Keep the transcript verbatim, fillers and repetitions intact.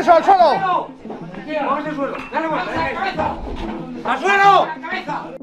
eso, al suelo. Vamos al suelo. Dale vuelta. ¡Al suelo!